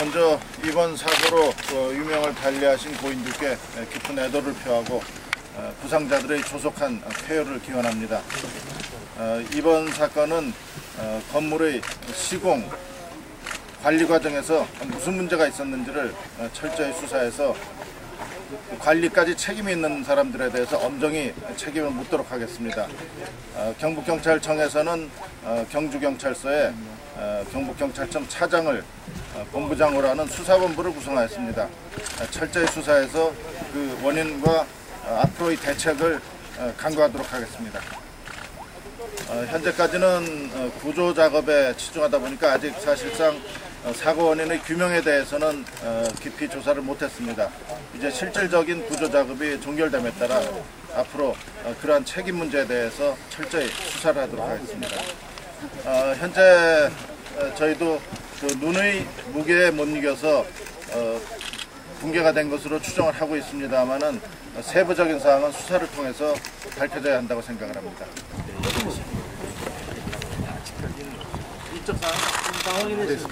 먼저 이번 사고로 유명을 달리하신 고인들께 깊은 애도를 표하고 부상자들의 조속한 쾌유를 기원합니다. 이번 사건은 건물의 시공, 관리 과정에서 무슨 문제가 있었는지를 철저히 수사해서 관리까지 책임이 있는 사람들에 대해서 엄정히 책임을 묻도록 하겠습니다. 경북경찰청에서는 경주경찰서에 경북경찰청 차장을 본부장으로 하는 수사본부를 구성하였습니다. 철저히 수사해서 그 원인과 앞으로의 대책을 강구하도록 하겠습니다. 현재까지는 구조 작업에 치중하다 보니까 아직 사실상 사고 원인의 규명에 대해서는 깊이 조사를 못했습니다. 이제 실질적인 구조 작업이 종결됨에 따라 앞으로 그러한 책임 문제에 대해서 철저히 수사를 하도록 하겠습니다. 현재 저희도 그 눈의 무게에 못 이겨서 붕괴가 된 것으로 추정을 하고 있습니다만은 세부적인 사항은 수사를 통해서 밝혀져야 한다고 생각을 합니다. 이쪽 사항 확인해 주세요.